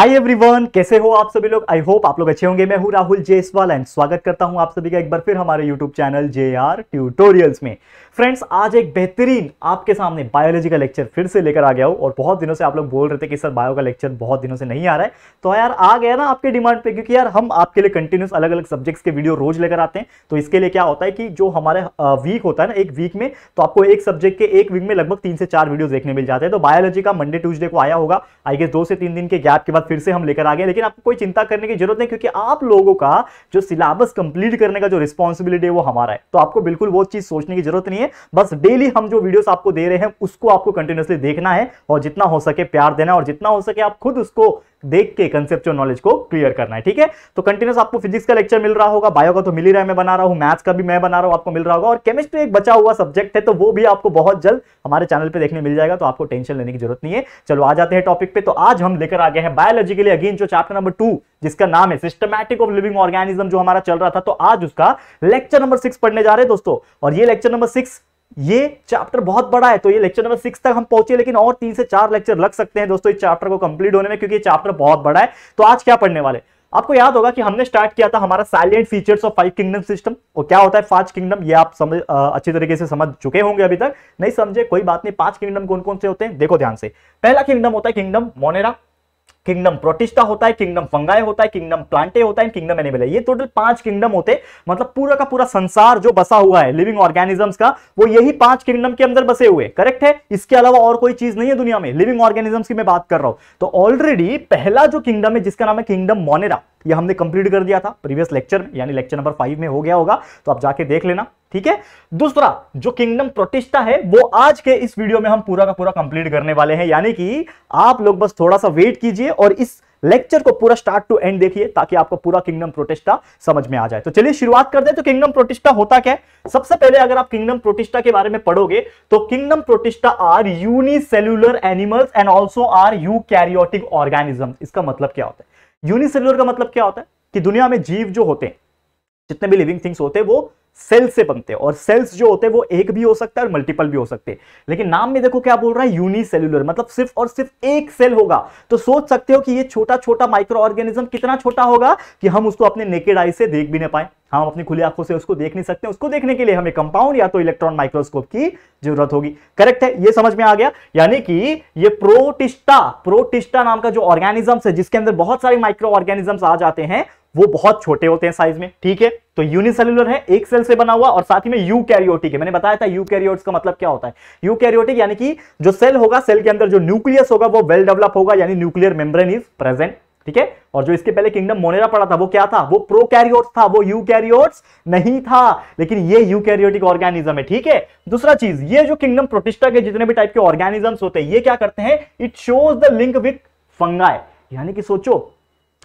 Hi everyone, कैसे हो आप सभी लोग। आई होप आप लोग अच्छे होंगे। मैं हूं राहुल जैसवाल एंड स्वागत करता हूं आप सभी का एक बार फिर हमारे यूट्यूब चैनल JR ट्यूटोरियल्स में। फ्रेंड्स, आज एक बेहतरीन आपके सामने बायोलॉजी का लेक्चर फिर से लेकर आ गया हूं। और बहुत दिनों से आप लोग बोल रहे थे कि सर बायो का लेक्चर बहुत दिनों से नहीं आ रहा है, तो यार आ गया ना आपके डिमांड पे, क्योंकि यार हम आपके लिए कंटिन्यूस अलग अलग सब्जेक्ट्स के वीडियो रोज लेकर आते हैं। तो इसके लिए क्या होता है कि जो हमारे वीक होता है ना, एक वीक में तो आपको एक सब्जेक्ट के एक वीक में लगभग 3 से 4 वीडियो देखने मिल जाते हैं। तो बायोलॉजी का मंडे ट्यूजडे को आया होगा, आई गेस 2 से 3 दिन के गैप के बाद फिर से हम लेकर आ गए। लेकिन आपको कोई चिंता करने की जरूरत नहीं, क्योंकि आप लोगों का जो सिलेबस कंप्लीट करने का जो रिस्पांसिबिलिटी है वो हमारा है। तो आपको बिल्कुल वो चीज सोचने की जरूरत नहीं है। बस डेली हम जो वीडियोस आपको दे रहे हैं उसको आपको कंटिन्यूअसली देखना है और जितना हो सके प्यार देना है और जितना हो सके आप खुद उसको देख के कंसेप्चुअल नॉलेज को क्लियर करना है। ठीक है, तो कंटिन्यूस आपको फिजिक्स का लेक्चर मिल रहा होगा, बायो का तो मिल ही रहा है, मैं बना रहा हूं, मैथ्स का भी मैं बना रहा हूं, आपको मिल रहा होगा। और केमिस्ट्री एक बचा हुआ सब्जेक्ट है, तो वो भी आपको बहुत जल्द हमारे चैनल पे देखने मिल जाएगा। तो आपको टेंशन लेने की जरूरत नहीं है। चलो आ जाते हैं टॉपिक पे। तो आज हम लेकर आ गए हैं बायोलॉजी के लिए अगेन जो चैप्टर नंबर 2 जिसका नाम है सिस्टमैटिक ऑफ लिविंग ऑर्गेनिज्म, जो हमारा चल रहा था। तो आज उसका लेक्चर नंबर 6 पढ़ने जा रहे हैं दोस्तों। और ये लेक्चर नंबर 6, ये चैप्टर बहुत बड़ा है, तो ये लेक्चर नंबर 6 तक हम पहुंचे, लेकिन और 3 से 4 लेक्चर लग सकते हैं दोस्तों इस चैप्टर को कंप्लीट होने में, क्योंकि ये चैप्टर बहुत बड़ा है। तो आज क्या पढ़ने वाले, आपको याद होगा कि हमने स्टार्ट किया था हमारा salient features of 5 kingdom system. और क्या होता है 5 किंगडम, ये आप अच्छी तरीके से समझ चुके होंगे। अभी तक नहीं समझे कोई बात नहीं। 5 किंगडम कौन कौन से होते हैं, देखो ध्यान से। पहला किंगडम होता है किंगडम मोनेरा, किंगडम प्रोटिस्टा होता है, किंगडम फंगाई होता है, किंगडम प्लांटे होता है, किंगडम एनिमल है। ये टोटल 5 किंगडम होते, मतलब पूरा का पूरा संसार जो बसा हुआ है लिविंग ऑर्गेनिजम्स का, वो यही 5 किंगडम के अंदर बसे हुए। करेक्ट है, इसके अलावा और कोई चीज नहीं है दुनिया में। लिविंग ऑर्गेनिजम्स की मैं बात कर रहा हूं। तो ऑलरेडी पहला जो किंगडम है जिसका नाम है किंगडम मोनेरा, ये हमने कंप्लीट कर दिया था प्रीवियस लेक्चर में, यानी लेक्चर नंबर 5 में हो गया होगा, तो आप जाके देख लेना। ठीक है, दूसरा जो किंगडम प्रोटिस्टा है वो आज के इस वीडियो में हम पूरा का पूरा कंप्लीट करने वाले हैं, यानी कि आप लोग बस थोड़ा सा वेट कीजिए और इस लेक्चर को पूरा स्टार्ट टू एंड देखिए, ताकि आपको पूरा किंगडम प्रोटिस्टा समझ में आ जाए। तो चलिए शुरुआत करते हैं। तो किंगडम प्रोटिस्टा होता क्या है? सबसे पहले अगर आप किंगडम प्रोटिस्टा के बारे में पढ़ोगे तो kingdom protista are unicellular animals and also are eukaryotic organism. इसका मतलब क्या होता है? यूनिसेल्यूलर का मतलब क्या होता है कि दुनिया में जीव जो होते हैं, जितने भी लिविंग थिंग्स होते हैं, वो सेल से बनते हैं। और सेल्स जो होते हैं वो एक भी हो सकता है और मल्टीपल भी हो सकते हैं। लेकिन नाम में देखो क्या बोल रहा है, यूनिसेल्यूलर, मतलब सिर्फ और सिर्फ एक सेल होगा। तो सोच सकते हो कि ये छोटा छोटा माइक्रो ऑर्गेनिज्म कितना छोटा होगा कि हम उसको अपने नेकेड आई से देख भी ना पाए, हम अपनी खुली आंखों से उसको देख नहीं सकते। उसको देखने के लिए हमें कंपाउंड या तो इलेक्ट्रॉन माइक्रोस्कोप की जरूरत होगी। करेक्ट है, ये समझ में आ गया। यानी कि ये प्रोटिस्टा नाम का जो ऑर्गेनिजम्स है जिसके अंदर बहुत सारे माइक्रो ऑर्गेनिजम्स आ जाते हैं, वो बहुत छोटे होते हैं साइज में। ठीक है, तो यूनिसेल्यूलर है, एक सेल से बना हुआ, और साथ ही में यूकैरियोटिक है। मैंने बताया था यूकैरियोट्स का मतलब क्या होता है। यूकैरियोटिक यानी कि जो सेल होगा, सेल के अंदर जो न्यूक्लियस होगा वो वेल डेवलप होगा, यानी न्यूक्लियर मेम्ब्रेन इज प्रेजेंट। ठीक है, और जो इसके पहले किंगडम मोनेरा पड़ा था वो क्या था? वो प्रोकैरियोट्स था, वो यूकैरियोट्स नहीं था, लेकिन ये यूकैरियोटिक ऑर्गेनिज्म है। ठीक है, दूसरा चीज, ये जो किंगडम प्रोटिस्टा के जितने भी टाइप के ऑर्गेनिजम्स होते हैं, ये क्या करते हैं, it shows the link with fungi. यानी कि सोचो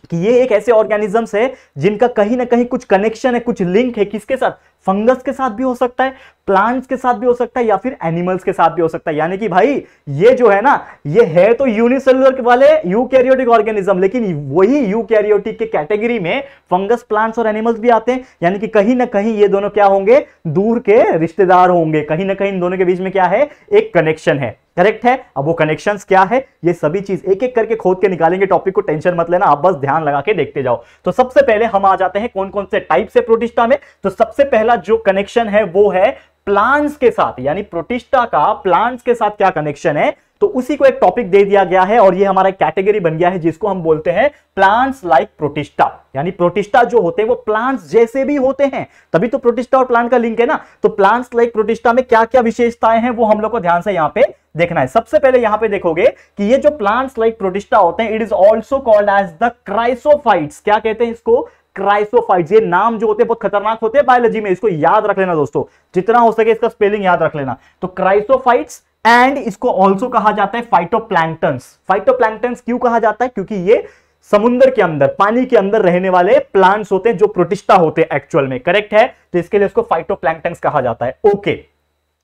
कि ये एक ऐसे ऑर्गेनिजम्स है जिनका कहीं ना कहीं कुछ कनेक्शन है, कुछ लिंक है। किसके साथ? फंगस के साथ भी हो सकता है, प्लांट्स के साथ भी हो सकता है, या फिर एनिमल्स के साथ भी हो सकता है। यानी कि भाई ये जो है ना, ये है तो यूनिसेल्यूलर वाले यूकैरियोटिक ऑर्गेनिज्म, लेकिन वही यूकैरियोटिक के कैटेगरी में फंगस, प्लांट्स और एनिमल्स भी आते हैं। यानी कि कहीं ना कहीं ये दोनों क्या होंगे, दूर के रिश्तेदार होंगे। कहीं ना कहीं इन दोनों के बीच में क्या है, एक कनेक्शन है। करेक्ट है, अब वो कनेक्शंस क्या है, ये सभी चीज एक एक करके खोद के निकालेंगे। टॉपिक को टेंशन मत लेना, आप बस ध्यान लगा के देखते जाओ। तो सबसे पहले हम आ जाते हैं कौन कौन से टाइप से प्रोटिस्टा में। तो सबसे पहला जो कनेक्शन है वो है प्लांट्स के साथ, यानी प्रोटिस्टा का प्लांट्स के साथ क्या कनेक्शन है, तो उसी को एक टॉपिक दे दिया गया है और ये हमारा कैटेगरी बन गया है जिसको हम बोलते हैं प्लांट्स लाइक प्रोटिस्टा। यानी प्रोटिस्टा जो होते हैं वो प्लांट्स जैसे भी होते हैं, तभी तो प्रोटिस्टा और प्लांट का लिंक है ना। तो प्लांट्स लाइक प्रोटिस्टा में क्या क्या विशेषताएं हैं वो हम लोग को ध्यान से यहाँ पे देखना है। सबसे पहले यहां पे देखोगे कि ये जो प्लांट्स लाइक प्रोटिस्टा होते हैं, it is also called as the chrysophytes. क्या कहते हैं इसको? क्राइसोफाइट्स। ये नाम जो होते हैं बहुत खतरनाक होते हैं बायोलॉजी में, इसको याद रख लेना दोस्तों, जितना हो सके इसका स्पेलिंग याद रख लेना। तो क्राइसोफाइट्स, एंड इसको ऑल्सो कहा जाता है फाइटोप्लैंक्टन्स। फाइटोप्लैंक्टन्स क्यों कहा जाता है? क्योंकि ये समुद्र के अंदर, पानी के अंदर रहने वाले प्लांट्स होते हैं जो प्रोटिस्टा होते हैं एक्चुअल में। करेक्ट है, तो इसके लिए इसको फाइटोप्लैंक्टन्स कहा जाता है। ओके,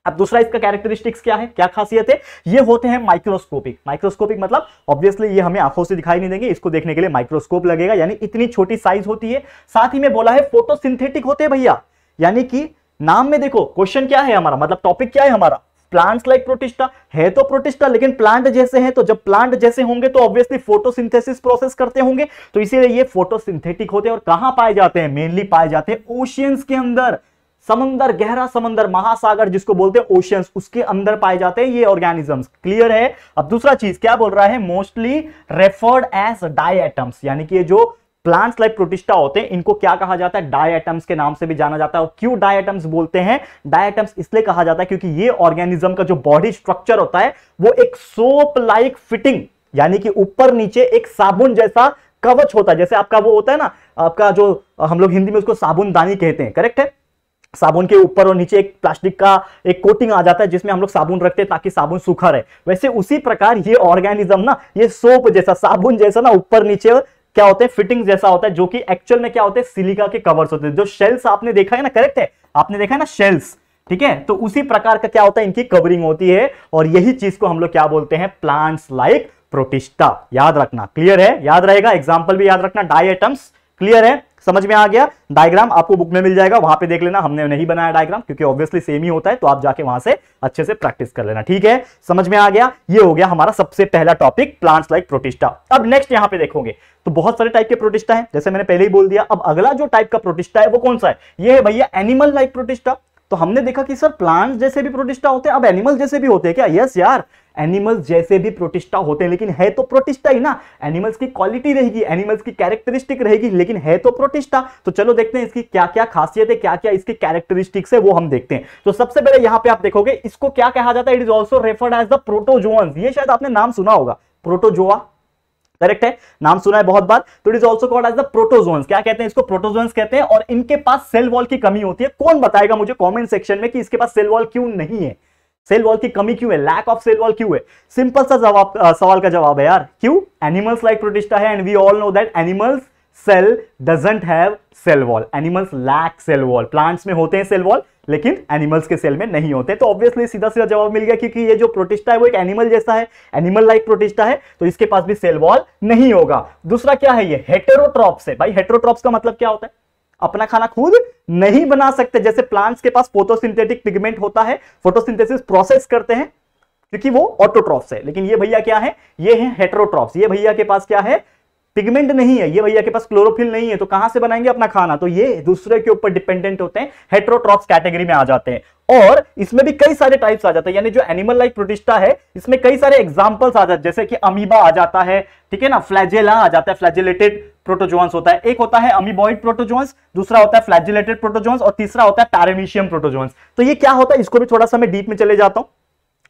अब दूसरा इसका कैरेक्टरिस्टिक्स क्या है, क्या खासियत है? ये होते हैं माइक्रोस्कोपिक। माइक्रोस्कोपिक मतलब ऑब्वियसली ये हमें आंखों से दिखाई नहीं देंगे, इसको देखने के लिए माइक्रोस्कोप लगेगा, यानी इतनी छोटी साइज होती है। साथ ही में बोला है फोटोसिंथेटिक होते हैं भैया, यानी कि नाम में देखो क्वेश्चन क्या है हमारा, मतलब टॉपिक क्या है हमारा, प्लांट्स लाइक प्रोटिस्टा है तो प्रोटिस्टा लेकिन प्लांट जैसे हैं, तो जब प्लांट जैसे होंगे तो ऑब्वियसली फोटोसिंथेसिस प्रोसेस करते होंगे, तो इसीलिए ये फोटोसिंथेटिक होते हैं। और कहां पाए जाते हैं? मेनली पाए जाते हैं ओशियंस के अंदर, समंदर, गहरा समंदर, महासागर जिसको बोलते हैं ओशियंस, उसके अंदर पाए जाते हैं ये ऑर्गेनिजम्स। क्लियर है? अब दूसरा चीज क्या बोल रहा है, मोस्टली रेफर्ड एज डायएटम्स, यानी कि ये जो प्लांट्स लाइक प्रोटिस्टा होते हैं इनको क्या कहा जाता है? डायएटम्स के नाम से भी जाना जाता है। और क्यों डायएटम्स बोलते हैं? डायएटम्स इसलिए कहा जाता है क्योंकि ये ऑर्गेनिज्म का जो बॉडी स्ट्रक्चर होता है वो एक सोप लाइक फिटिंग, यानी कि ऊपर नीचे एक साबुन जैसा कवच होता है। जैसे आपका वो होता है ना, आपका जो हम लोग हिंदी में उसको साबुनदानी कहते हैं, करेक्ट है? साबुन के ऊपर और नीचे एक प्लास्टिक का एक कोटिंग आ जाता है जिसमें हम लोग साबुन रखते हैं ताकि साबुन सूखा रहे। वैसे उसी प्रकार ये ऑर्गेनिज्म ना, ये सोप जैसा, साबुन जैसा ना, ऊपर नीचे क्या होते हैं? फिटिंग जैसा होता है, जो कि एक्चुअल में क्या होते हैं? सिलिका के कवर्स होते हैं, जो शेल्स आपने देखा है ना, करेक्ट है? आपने देखा है ना शेल्स, ठीक है? तो उसी प्रकार का क्या होता है? इनकी कवरिंग होती है। और यही चीज को हम लोग क्या बोलते हैं? Plants like protista. याद रखना, क्लियर है? याद रहेगा, एग्जाम्पल भी याद रखना, डायएटम्स। क्लियर है? समझ में आ गया? डायग्राम आपको बुक में मिल जाएगा, वहां पे देख लेना। हमने नहीं बनाया डायग्राम क्योंकि ऑब्वियसली सेम ही होता है, तो आप जाके वहां से अच्छे से प्रैक्टिस कर लेना, ठीक है? समझ में आ गया? ये हो गया हमारा सबसे पहला टॉपिक, प्लांट्स लाइक प्रोटिस्टा। अब नेक्स्ट यहाँ पे देखोगे तो बहुत सारे टाइप के प्रोटिस्टा है, जैसे मैंने पहले ही बोल दिया। अब अगला जो टाइप का प्रोटिस्टा है वो कौन सा है? ये है भैया एनिमल लाइक प्रोटिस्टा। तो हमने देखा कि सर प्लांट्स जैसे भी प्रोटिस्टा होते हैं, अब एनिमल जैसे भी होते हैं क्या? यस यार, एनिमल्स जैसे भी प्रोटिस्टा होते हैं, लेकिन है तो प्रोटिस्टा ही ना। एनिमल्स की क्वालिटी रहेगी, एनिमल्स की कैरेक्टरिस्टिक रहेगी, लेकिन है तो प्रोटिस्टा। तो चलो देखते हैं इसकी क्या क्या खासियत है, क्या क्या इसकी कैरेक्टरिस्टिक्स है, वो हम देखते हैं। तो सबसे पहले यहाँ पे आप देखोगे इसको क्या कहा जाता है? It is also referred as the protozoans. ये शायद आपने नाम सुना होगा, प्रोटोजोआ, करेक्ट है? नाम सुना है बहुत बार। तो it is also called as the protozoans. क्या कहते हैं इसको? प्रोटोजोअन्स कहते हैं। और इनके पास सेल वॉल की कमी होती है। कौन बताएगा मुझे कमेंट सेक्शन में कि इसके पास सेल वॉल क्यों नहीं है? सेल वॉल की कमी क्यों है? लैक ऑफ सेल वॉल क्यों है? सिंपल सा जवाब, सवाल का जवाब है यार, क्यों? एनिमल्स लाइक प्रोटिस्टा है, and we all know that animals cell doesn't have cell wall. Animals lack cell wall. Plants में होते हैं सेल वॉल, लेकिन एनिमल्स के सेल में नहीं होते। तो ऑब्वियसली सीधा सीधा जवाब मिल गया, क्योंकि ये जो प्रोटिस्टा है वो एक एनिमल जैसा है, एनिमल लाइक प्रोटिस्टा है, तो इसके पास भी सेल वॉल नहीं होगा। दूसरा क्या है? ये हेटेरोट्रॉप्स है। भाई हेटेरोट्रॉप्स का मतलब क्या होता है? अपना खाना खुद नहीं बना सकते। जैसे प्लांट्स के पास फोटोसिंथेटिक पिगमेंट होता है, फोटोसिंथेसिस प्रोसेस करते हैं, क्योंकि वो ऑटोट्रॉप्स है। लेकिन ये भैया क्या है? ये है हेटेरोट्रॉप्स। ये भैया के पास क्या है? पिगमेंट नहीं है, ये भैया के पास क्लोरोफिल नहीं है, तो कहां से बनाएंगे अपना खाना? तो ये दूसरे के ऊपर डिपेंडेंट होते हैं, हेटेरोट्रॉप्स कैटेगरी में आ जाते हैं। और इसमें भी कई सारे टाइप्स आ जाते हैं, यानी जो एनिमल लाइक प्रोटिस्टा है इसमें कई सारे एग्जाम्पल्स आ जाते हैं, जैसे कि अमीबा आ जाता है, ठीक है ना, फ्लैजेला आ जाता है, फ्लैजेलेटेड प्रोटोजोअन्स होता है। एक होता है अमीबॉइड प्रोटोजोअन्स, दूसरा होता है फ्लैजेलेटेड प्रोटोजोअन्स, और तीसरा होता है पैरामीशियम प्रोटोजोअन्स। तो ये क्या होता है, इसको भी थोड़ा सा मैं डीप में चले जाता हूं।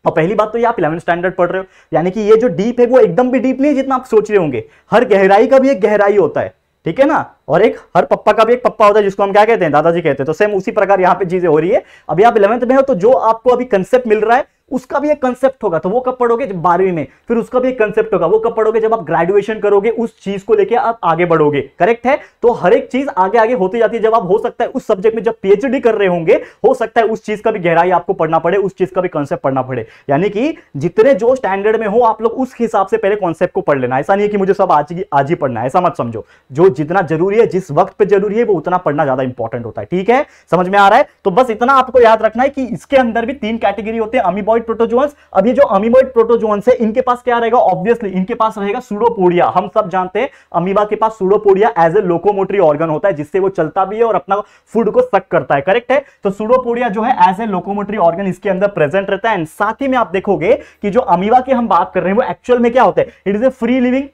और पहली बात तो ये आप 11th स्टैंडर्ड पढ़ रहे हो, यानी कि ये जो डीप है वो एकदम भी डीप नहीं जितना आप सोच रहे होंगे। हर गहराई का भी एक गहराई होता है, ठीक है ना, और एक हर पप्पा का भी एक पप्पा होता है, जिसको हम क्या कहते हैं? दादाजी कहते हैं। तो सेम उसी प्रकार यहाँ पे चीजें हो रही है। अभी आप 11th में हो, तो जो आपको अभी कंसेप्ट मिल रहा है उसका भी एक कंसेप्ट होगा, तो वो कब पढ़ोगे? 12वीं में। फिर उसका भी एक कंसेप्ट होगा, वो कब पढ़ोगे? जब आप ग्रेजुएशन करोगे, उस चीज को लेके आप आगे बढ़ोगे, करेक्ट है? तो हर एक चीज आगे आगे होती जाती है। जब आप हो सकता है उस सब्जेक्ट में जब पीएचडी कर रहे होंगे, हो सकता है उस चीज का भी गहराई आपको पढ़ना पड़े, उस चीज का भी कॉन्सेप्ट पढ़ना पड़े। यानी कि जितने जो स्टैंडर्ड में हो आप लोग उस हिसाब से पहले कॉन्सेप्ट को पढ़ लेना। ऐसा नहीं है कि मुझे सब आज ही पढ़ना है, ऐसा मत समझो। जो जितना जरूरी है, जिस वक्त पर जरूरी है, वो उतना पढ़ना ज्यादा इंपॉर्टेंट होता है, ठीक है? समझ में आ रहा है? तो बस इतना आपको याद रखना है कि इसके अंदर भी 3 कैटेगरी होते हैं, अमीबॉइड प्रोटोजोअन्स। अब ये जो अमीबॉइड प्रोटोजोअन्स है, इनके पास क्या रहेगा? ऑब्वियसली इनके पास रहेगा सूडोपोडिया। हम सब जानते हैं अमीबा के पास pseudopodia as a locomotory organ होता है, जिससे वो चलता भी है और अपना फूड को सक करता है, करेक्ट है? तो सूडोपोडिया जो है एज ए लोकोमोटरी ऑर्गन इसके अंदर प्रेजेंट रहता है। एंड साथ ही में आप देखोगे कि जो अमीबा की हम बात कर रहे हैं वो एक्चुअल में क्या होता है? It is a free living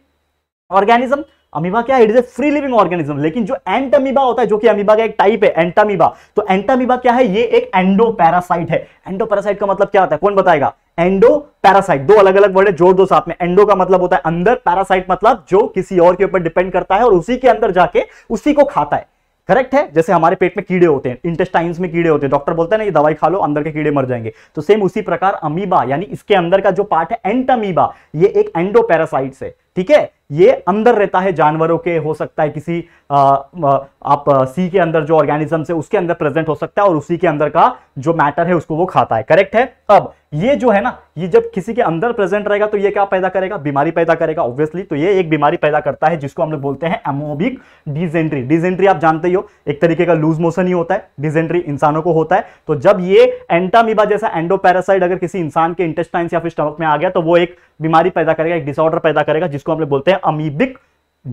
organism. Amoeba क्या है? It is a free living organism. लेकिन जो एंटामीबा होता है, जो कि अमीबा का एक टाइप है, एंटामीबा, तो एंटामीबा क्या है? ये एक एंडो पैरासाइट है। एंडो पैरासाइट का मतलब क्या होता है? कौन बताएगा? एंडो पैरासाइट, दो अलग अलग वर्ड है, जोड़ दो साथ में। एंडो का मतलब होता है अंदर, पैरासाइट मतलब जो किसी और के ऊपर डिपेंड करता है और उसी के अंदर जाके उसी को खाता है, करेक्ट है? जैसे हमारे पेट में कीड़े होते हैं, इंटेस्टाइन्स में कीड़े होते हैं, डॉक्टर बोलता है ना ये दवाई खा लो अंदर के कीड़े मर जाएंगे। तो सेम उसी प्रकार अमीबा, यानी इसके अंदर का जो पार्ट है एंटामीबा, ये एक एंडो पैरासाइट है, ठीक है, ये अंदर रहता है जानवरों के, हो सकता है किसी आप सी के अंदर जो ऑर्गेनिज्म है उसके अंदर प्रेजेंट हो सकता है और उसी के अंदर का जो मैटर है उसको वो खाता है, करेक्ट है। अब ये जो है ना, ये जब किसी के अंदर प्रेजेंट रहेगा तो ये क्या पैदा करेगा, बीमारी पैदा करेगा ऑब्वियसली। तो ये एक बीमारी पैदा करता है जिसको हम लोग बोलते हैं एमोबिक डिसेंट्री। डिसेंट्री आप जानते ही हो, एक तरीके का लूज मोशन ही होता है, डिसेंट्री इंसानों को होता है। तो जब ये एंटामीबा जैसा एंडोपैरासाइट अगर किसी इंसान के इंटेस्टाइन या फिर स्टमक में आ गया तो वो एक बीमारी पैदा करेगा, एक डिसऑर्डर पैदा करेगा जिसको हम लोग बोलते हैं अमीबिक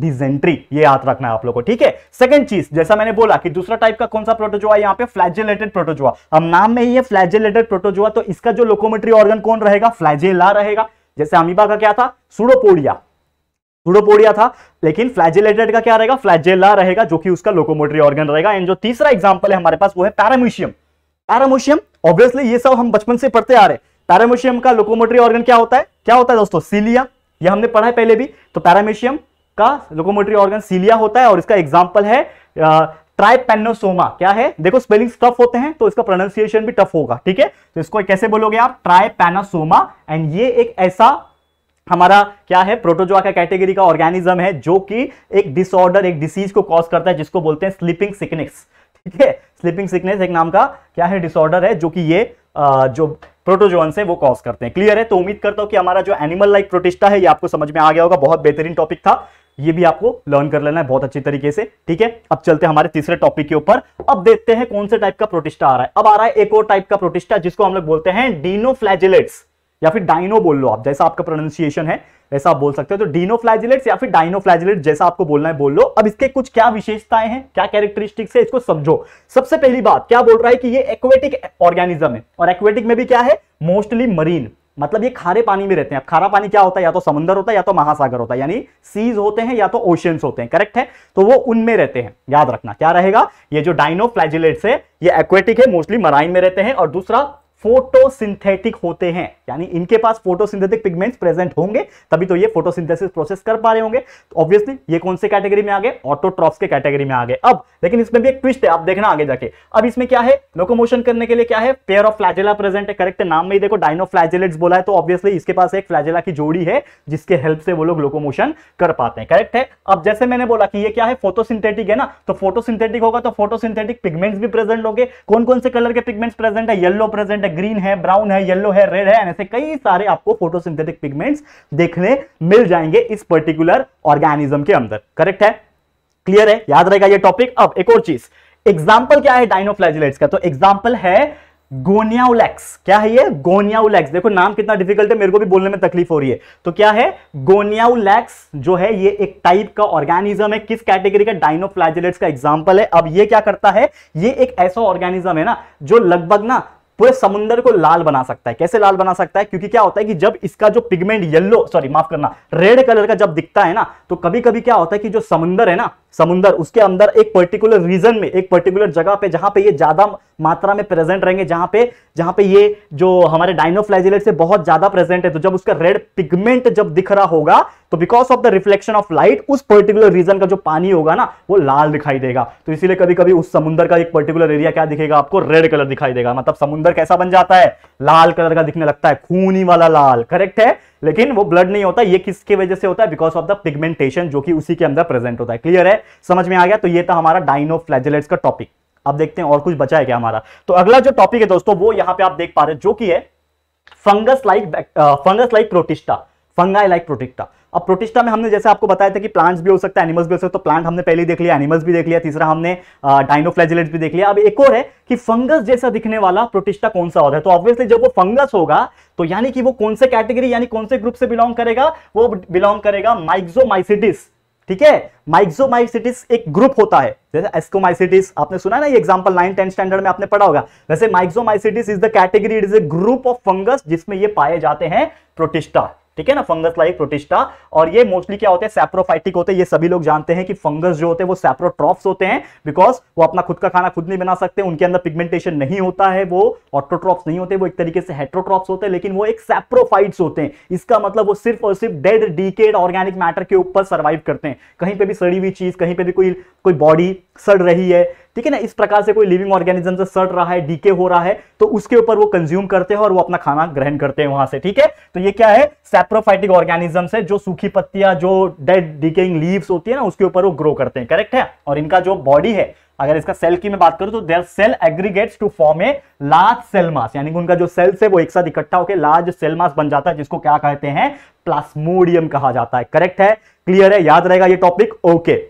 डिसेंट्री। ये याद रखना है आप लोगों को, ठीक है। सेकंड चीज, जैसा मैंने बोला कि दूसरा टाइप का कौन सा प्रोटोजोआ, यहाँ पे फ्लैजेलेटेड प्रोटोजोआ। अब नाम में ही है फ्लैजेलेटेड प्रोटोजोआ, तो इसका जो लोकोमोटरी ऑर्गन कौन रहेगा, फ्लैजेला रहेगा। जैसे अमीबा का क्या था, सुडोपोडिया, सुडोपोडिया था, लेकिन फ्लैजेलेटेड का क्या रहेगा, फ्लैजेला रहेगा, जो कि उसका लोकोमोटरी ऑर्गन रहेगा। एंड जो तीसरा एग्जाम्पल है हमारे पास वो है पैरामीशियम। पैरामीशियम ऑब्वियसली ये सब हम बचपन से पढ़ते आ रहे। पैरामीशियम का लोकोमोटरी ऑर्गन क्या होता है, दोस्तों, सीलिया। ये हमने पढ़ा है पहले भी। तो पैरामीशियम का लोकोमोटरी ऑर्गन सीलिया होता है और इसका एग्जांपल है ट्राइपेनोसोमा। क्या है, देखो स्पेलिंग्स टफ होते हैं तो इसका प्रोनाउंसिएशन भी टफ होगा, ठीक है। तो इसको कैसे बोलोगे आप, ट्राइपेनोसोमा। एंड ये एक ऐसा हमारा क्या है, प्रोटोजोआ का कैटेगरी का ऑर्गेनिज्म है जो कि एक डिसऑर्डर, एक डिसीज को कॉज करता है जिसको बोलते हैं स्लीपिंग सिकनेस, ठीक है। स्लीपिंग सिकनेस एक नाम का क्या है, डिसऑर्डर है जो कि ये जो प्रोटोजोअन से वो कॉज करते हैं। क्लियर है। तो उम्मीद करता हूं कि हमारा जो एनिमल लाइक प्रोटिस्टा है ये आपको समझ में आ गया होगा। बहुत बेहतरीन टॉपिक था, ये भी आपको लर्न कर लेना है बहुत अच्छी तरीके से, ठीक है। अब चलते हैं हमारे तीसरे टॉपिक के ऊपर। अब देखते हैं कौन से टाइप का प्रोटिस्टा आ रहा है। अब आ रहा है एक और टाइप का प्रोटिस्टा जिसको हम लोग बोलते हैं डायनोफ्लेजिलेट्स, या फिर डाइनो बोल लो आप, जैसा आपका प्रोनाउंसिएशन है वैसा आप बोल सकते हो। तो डायनोफ्लेजिलेट्स या फिर डायनोफ्लेजिलेट जैसा आपको बोलना है बोल लो। अब इसके कुछ क्या विशेषताएं हैं, क्या कैरेक्टरिस्टिक्स है, इसको समझो। सबसे पहली बात क्या बोल रहा है कि ये एक्वेटिक ऑर्गेनिज्म है, और एक्वेटिक में भी क्या है, मोस्टली मरीन, मतलब ये खारे पानी में रहते हैं। अब खारा पानी क्या होता है, या तो समुद्र होता है या तो महासागर होता है, यानी सीज होते हैं या तो ओशियंस होते हैं, करेक्ट है। तो वो उनमें रहते हैं, याद रखना। क्या रहेगा, ये जो डायनोफ्लेजिलेट्स है ये एक्वेटिक है, मोस्टली मराइन में रहते हैं और दूसरा फोटोसिंथेटिक होते हैं, यानी इनके पास फोटोसिंथेटिक पिगमेंट्स प्रेजेंट होंगे तभी तो ये फोटोसिंथेसिस प्रोसेस कर पा रहे होंगे। ऑब्वियसली ये कौन से कैटेगरी में आ गए, ऑटोट्रॉफ्स के कैटेगरी में आ गए। अब लेकिन इसमें भी एक ट्विस्ट है, आप देखना आगे जाके। अब इसमें क्या है, लोकोमोशन करने के लिए क्या है, पेयर ऑफ फ्लैजेला प्रेजेंट है, करेक्ट है। नाम में ही देखो डायनोफ्लेजिलेट्स बोला है तो ऑब्वियसली इसके पास एक फ्लैजेला की जोड़ी है जिसके हेल्प से वो लोग लोकोमोशन कर पाते हैं, करेक्ट है। अब जैसे मैंने बोला कि ये क्या है, फोटोसिंथेटिक है ना, तो फोटोसिंथेटिक होगा तो फोटोसिंथेटिक पिगमेंट्स भी प्रेजेंट होंगे। कौन कौन से कलर के पिगमेंट्स प्रेजेंट है, येलो प्रेजेंट है, ग्रीन है, ब्राउन है, येलो है, रेड है, ऐसे कई सारे आपको फोटोसिंथेटिक पिगमेंट्स देखने मिल जाएंगे इस पर्टिकुलर ऑर्गेनिज्म के अंदर, करेक्ट है। क्लियर है, याद रहेगा ये टॉपिक। अब एक और चीज, एग्जांपल क्या है डायनोफ्लेजिलेट्स का, तो एग्जांपल है गोनियाउलेक्स। क्या है ये, गोनियाउलेक्स। देखो नाम कितना डिफिकल्ट है, मेरे को भी बोलने में तकलीफ हो रही है। तो क्या है, गोनियाउलेक्स जो है ये एक टाइप का ऑर्गेनिज्म है, किस कैटेगरी का, डायनोफ्लेजिलेट्स का एग्जांपल है। अब ये क्या करता है, ये एक ऐसा ऑर्गेनिज्म है ना जो लगभग ना पूरे समुंदर को लाल बना सकता है। कैसे लाल बना सकता है, क्योंकि क्या होता है कि जब इसका जो पिगमेंट येलो, सॉरी माफ करना, रेड कलर का जब दिखता है ना, तो कभी कभी क्या होता है कि जो समुंदर है ना, समुंदर उसके अंदर एक पर्टिकुलर रीजन में, एक पर्टिकुलर जगह पे जहां पे ये ज्यादा मात्रा में प्रेजेंट रहेंगे, जहां पे ये जो हमारे डायनोफ्लेजिलेट से बहुत ज्यादा प्रेजेंट है, तो जब उसका रेड पिगमेंट जब दिख रहा होगा तो because of the reflection of light उस पर्टिकुलर रीजन का जो पानी होगा ना वो लाल दिखाई देगा। तो इसीलिए कभी कभी उस समुद्र का एक पर्टिकुलर एरिया क्या दिखेगा आपको, रेड कलर दिखाई देगा, मतलब समुद्र कैसा बन जाता है, लाल कलर का दिखने लगता है, खूनी वाला लाल, करेक्ट है। लेकिन वो ब्लड नहीं होता, ये किसके वजह से होता है, बिकॉज ऑफ द पिगमेंटेशन जो कि उसी के अंदर प्रेजेंट होता है। क्लियर है, समझ में आ गया। तो ये था हमारा डायनोफ्लेजिलेट्स का टॉपिक। अब देखते हैं और कुछ बचा है क्या हमारा। तो अगला जो टॉपिक है दोस्तों वो यहां पे आप देख पा रहे हैं, जो कि है fungus like protista, fungi like protista. अब प्रोटिस्टा में हमने जैसे आपको बताया था कि प्लांट्स भी हो सकता है, एनिमल्स भी हो सकता है। तो प्लांट हमने पहले ही देख लिया, एनिमल्स भी देख लिया, तीसरा हमने डायनोफ्लेजिलेट्स भी देख लिया। अब एक और है कि फंगस जैसा दिखने वाला प्रोटिस्टा कौन सा होता है, तो ऑब्वियसली जब वो फंगस होगा तो यानी कि वो कौन से कैटेगरी, यानी कौन से ग्रुप से बिलोंग करेगा, वो बिलोंग करेगा माइक्सोमाइसिटीज, ठीक है। माइक्सोमाइसिटीज एक ग्रुप होता है, जैसे एस्कोमाइसिटीज आपने सुना ना, ये एग्जांपल 9th 10th स्टैंडर्ड में आपने पढ़ा होगा। वैसे myxomycetes is the category, it is a group of fungus जिसमें ये पाए जाते हैं प्रोटिस्टा, ठीक है ना, फंगस लाइक प्रोटिस्टा। और ये मोस्टली क्या होते हैं, सैप्रोफाइटिक होते हैं। ये सभी लोग जानते हैं कि फंगस जो होते हैं वो सैप्रोट्रॉफ्स होते हैं, बिकॉज वो अपना खुद का खाना खुद नहीं बना सकते, उनके अंदर पिगमेंटेशन नहीं होता है, वो ऑटोट्रॉफ्स नहीं होते, वो एक तरीके से हेट्रोट्रॉफ्स होते हैं, लेकिन वो एक सैप्रोफाइट्स होते हैं। इसका मतलब वो सिर्फ और सिर्फ डेड डीकेड ऑर्गेनिक मैटर के ऊपर सर्वाइव करते हैं। कहीं पर भी सड़ी हुई चीज, कहीं पर भी कोई बॉडी सड़ रही है, ठीक है ना। इस प्रकार से कोई लिविंग ऑर्गेनिज्म से सड़ रहा है, डीके हो रहा है, तो उसके ऊपर वो कंज्यूम करते हैं और वो अपना खाना ग्रहण करते हैं वहां से, ठीक है। तो ये क्या है, सैप्रोफाइटिक ऑर्गेनिज्म है, जो सूखी पत्तियां, जो डेड डिकेइंग लीव्स होती है ना, उसके ऊपर वो ग्रो करते हैं, करेक्ट है। और इनका जो बॉडी है, अगर इसका सेल की मैं बात करूं तो their cell aggregates to form a large cell mass, यानी कि उनका जो सेल्स है वो एक साथ इकट्ठा होकर लार्ज सेल मास बन जाता है, जिसको क्या कहते हैं, प्लास्मोडियम कहा जाता है, करेक्ट है, क्लियर है, याद रहेगा ये टॉपिक, ओके।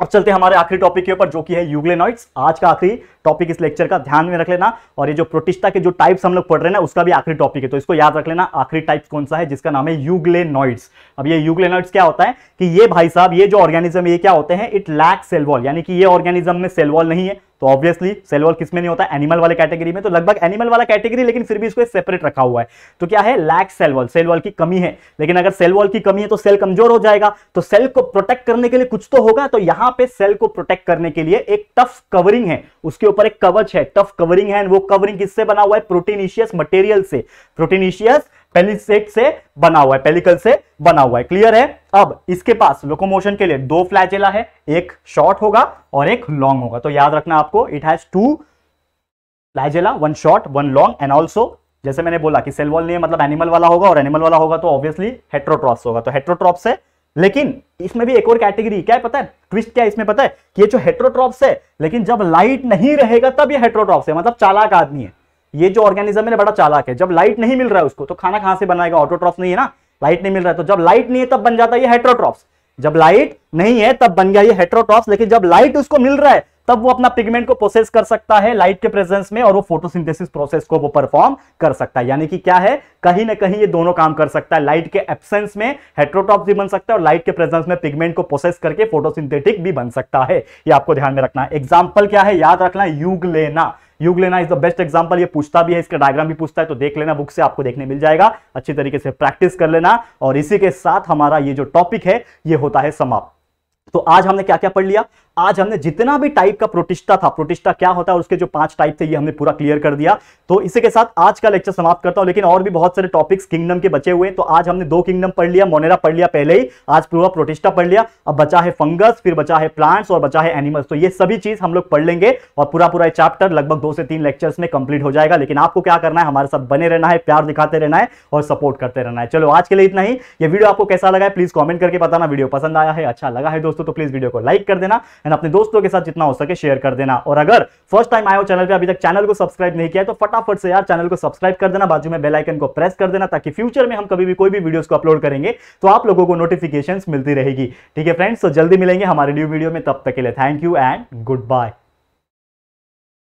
अब चलते हैं हमारे आखिरी टॉपिक के ऊपर, जो कि है यूग्लेनोइड्स। आज का आखिरी टॉपिक इस लेक्चर का, ध्यान में रख लेना। और ये जो प्रोटिस्टा के जो टाइप्स हम लोग पढ़ रहे हैं उसका भी आखिरी टॉपिक है, तो इसको याद रख लेना। आखिरी टाइप कौन सा है, जिसका नाम है यूग्लेनोइड्स। अब ये यूग्लेनोइड्स क्या होता है कि ये भाई साहब, ये जो ऑर्गेनिज्म, ये क्या होते हैं, इट लैक सेल वॉल, यानी कि ये ऑर्गेनिज्म में सेल वॉल नहीं है। तो ऑब्वियसली सेल वॉल किसमें नहीं होता है, एनिमल वाले कैटेगरी में, तो लगभग एनिमल वाला कैटेगरी, लेकिन फिर भी इसको सेपरेट रखा हुआ है। तो क्या है, लैक सेल वॉल की कमी है। लेकिन अगर सेल वॉल की कमी है तो सेल कमजोर हो जाएगा, तो सेल को प्रोटेक्ट करने के लिए कुछ तो होगा। तो यहां पे सेल को प्रोटेक्ट करने के लिए एक टफ कवरिंग है, उसके ऊपर एक कवच है, टफ कवरिंग है। वो कवरिंग किससे बना हुआ है, प्रोटीनिशियस मटेरियल से, प्रोटीनिशियस पेलिसेट से बना हुआ है, पेलिकल से बना हुआ है, क्लियर है। अब इसके पास लोकोमोशन के लिए दो फ्लैजेला है, एक शॉर्ट होगा और एक लॉन्ग होगा, तो याद रखना आपको, it has two flagella, one short one long. And also जैसे मैंने बोला कि सेल वॉल नहीं है मतलब एनिमल वाला होगा, और एनिमल वाला होगा तो ऑब्वियसली हेट्रोट्रॉप्स होगा, तो हेट्रोट्रॉप्स है। लेकिन इसमें भी एक और कैटेगरी क्या है पता है, ट्विस्ट क्या है इसमें पता है, कि ये जो हेट्रोट्रॉप्स है, लेकिन जब लाइट नहीं रहेगा तब ये हेट्रोट्रॉप्स है, मतलब चालाक आदमी है ये जो ऑर्गेनिज्म है, बड़ा चालाक है। जब लाइट नहीं मिल रहा है उसको, तो खाना कहां से बनाएगा, ऑटोट्रॉप्स नहीं है ना, लाइट नहीं मिल रहा है, तो जब लाइट नहीं है तब बन जाता है ये हेट्रोट्रॉप्स। जब लाइट नहीं है तब बन गया ये हेट्रोट्रॉप्स, लेकिन जब लाइट उसको मिल रहा है तब वो अपना पिगमेंट को प्रोसेस कर सकता है लाइट के प्रेजेंस में, और वो फोटोसिंथेसिस प्रोसेस को वो परफॉर्म कर सकता है। यानी कि क्या है, कहीं ना कहीं ये दोनों काम कर सकता है, लाइट के एब्सेंस में हेट्रोट्रॉप्स भी बन सकता है और लाइट के प्रेजेंस में पिगमेंट को प्रोसेस करके फोटोसिंथेटिक भी बन सकता है। ये आपको ध्यान में रखना है। एग्जाम्पल क्या है, याद रखना, euglena. Euglena is the best example, ये पूछता भी है, इसका डायग्राम भी पूछता है, तो देख लेना, बुक से आपको देखने मिल जाएगा, अच्छी तरीके से प्रैक्टिस कर लेना। और इसी के साथ हमारा ये जो टॉपिक है ये होता है समाप्त। तो आज हमने क्या क्या पढ़ लिया, आज हमने जितना भी टाइप का प्रोटिस्टा था, प्रोटिस्टा क्या होता है, उसके जो 5 टाइप थे, ये हमने पूरा क्लियर कर दिया। तो इसी के साथ आज का लेक्चर समाप्त करता हूं, लेकिन और भी बहुत सारे टॉपिक्स किंगडम के बचे हुए हैं। तो आज हमने 2 किंगडम पढ़ लिया, मोनेरा पढ़ लिया पहले ही, आज पूरा प्रोटिस्टा पढ़ लिया, अब बचा है फंगस, फिर बचा है प्लांट्स और बचा है एनिमल्स। तो ये सभी चीज हम लोग पढ़ लेंगे और पूरा पूरा चैप्टर लगभग 2 से 3 लेक्चर्स में कंप्लीट हो जाएगा। लेकिन आपको क्या करना है, हमारे साथ बने रहना है, प्यार दिखाते रहना है और सपोर्ट करते रहना है। चलो आज के लिए इतना ही। ये वीडियो आपको कैसा लगा है प्लीज कॉमेंट करके बताना, वीडियो पसंद आया है, अच्छा लगा है दोस्तों तो प्लीज वीडियो को लाइक कर देना और अपने दोस्तों के साथ जितना हो सके शेयर कर देना। और अगर फर्स्ट टाइम आए हो चैनल पे, अभी तक चैनल को सब्सक्राइब नहीं किया है, तो फटाफट से यार चैनल को सब्सक्राइब कर देना, बाजू में बेल आइकन को प्रेस कर देना, ताकि फ्यूचर में हम कभी भी कोई भी वीडियोस को अपलोड करेंगे तो आप लोगों को नोटिफिकेशंस मिलती रहेगी। ठीक है फ्रेंड्स, तो जल्दी मिलेंगे हमारे न्यू वीडियो में, तब तक के लिए thank you and good bye.